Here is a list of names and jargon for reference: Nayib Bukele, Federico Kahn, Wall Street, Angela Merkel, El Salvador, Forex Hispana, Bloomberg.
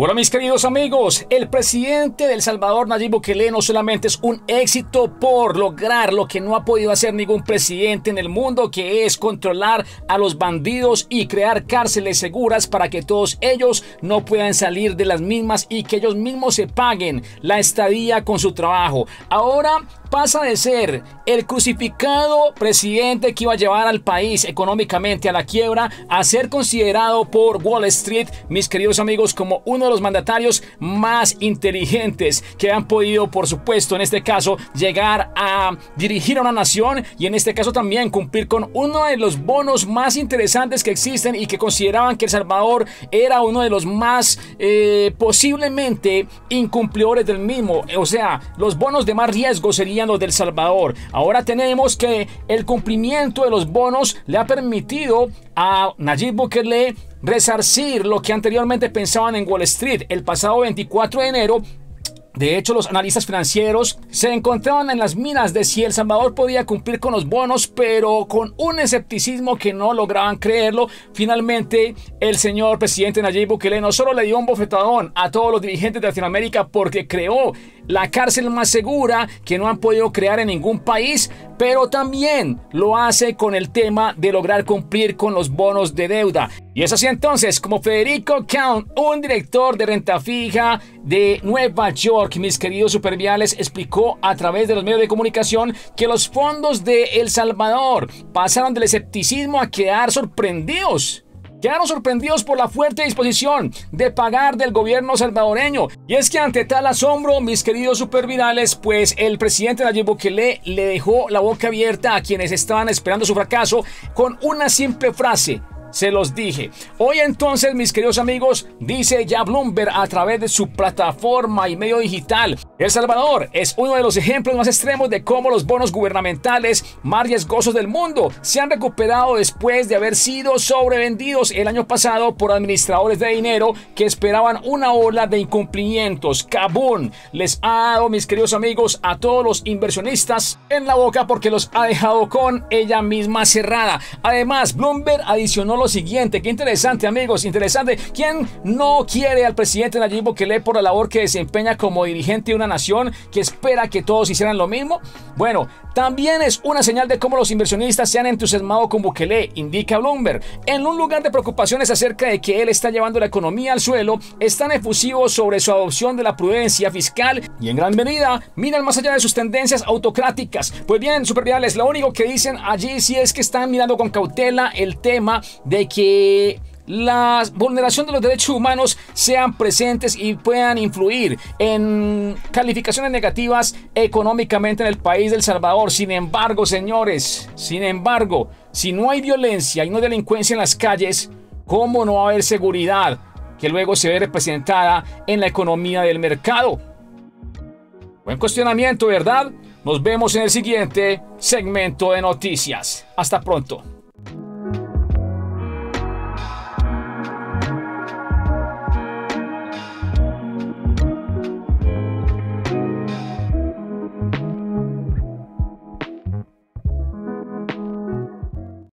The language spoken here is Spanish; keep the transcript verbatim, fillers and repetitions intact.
Hola mis queridos amigos, el presidente de El Salvador, Nayib Bukele, no solamente es un éxito por lograr lo que no ha podido hacer ningún presidente en el mundo, que es controlar a los bandidos y crear cárceles seguras para que todos ellos no puedan salir de las mismas y que ellos mismos se paguen la estadía con su trabajo. Ahora pasa de ser el crucificado presidente que iba a llevar al país económicamente a la quiebra a ser considerado por Wall Street, mis queridos amigos, como uno de los mandatarios más inteligentes que han podido, por supuesto, en este caso, llegar a dirigir a una nación y en este caso también cumplir con uno de los bonos más interesantes que existen y que consideraban que El Salvador era uno de los más eh, posiblemente incumplidores del mismo. O sea, los bonos de más riesgo serían los del Salvador. Ahora tenemos que el cumplimiento de los bonos le ha permitido a Nayib Bukele resarcir lo que anteriormente pensaban en Wall Street. El pasado veinticuatro de enero, de hecho, los analistas financieros se encontraban en las minas de si El Salvador podía cumplir con los bonos, pero con un escepticismo que no lograban creerlo. Finalmente, el señor presidente Nayib Bukele no solo le dio un bofetadón a todos los dirigentes de Latinoamérica porque creó la cárcel más segura que no han podido crear en ningún país, pero también lo hace con el tema de lograr cumplir con los bonos de deuda. Y es así entonces como Federico Kahn, un director de renta fija de Nueva York, mis queridos superviales, explicó a través de los medios de comunicación que los fondos de El Salvador pasaron del escepticismo a quedar sorprendidos. Quedaron sorprendidos por la fuerte disposición de pagar del gobierno salvadoreño. Y es que ante tal asombro, mis queridos supervirales, pues el presidente Nayib Bukele le dejó la boca abierta a quienes estaban esperando su fracaso con una simple frase: se los dije. Hoy entonces, mis queridos amigos, dice ya Bloomberg a través de su plataforma y medio digital: El Salvador es uno de los ejemplos más extremos de cómo los bonos gubernamentales más riesgosos del mundo se han recuperado después de haber sido sobrevendidos el año pasado por administradores de dinero que esperaban una ola de incumplimientos. Kabum les ha dado, mis queridos amigos, a todos los inversionistas en la boca porque los ha dejado con ella misma cerrada. Además, Bloomberg adicionó lo siguiente, qué interesante amigos, interesante. ¿Quién no quiere al presidente Nayib Bukele por la labor que desempeña como dirigente de una nación que espera que todos hicieran lo mismo? Bueno, también es una señal de cómo los inversionistas se han entusiasmado con Bukele, indica Bloomberg. En un lugar de preocupaciones acerca de que él está llevando la economía al suelo, están efusivos sobre su adopción de la prudencia fiscal y en gran medida miran más allá de sus tendencias autocráticas. Pues bien, superviales, lo único que dicen allí sí es que están mirando con cautela el tema de que la vulneración de los derechos humanos sean presentes y puedan influir en calificaciones negativas económicamente en el país del Salvador. Sin embargo, señores, sin embargo, si no hay violencia y no hay delincuencia en las calles, ¿cómo no va a haber seguridad que luego se ve representada en la economía del mercado? Buen cuestionamiento, ¿verdad? Nos vemos en el siguiente segmento de noticias. Hasta pronto.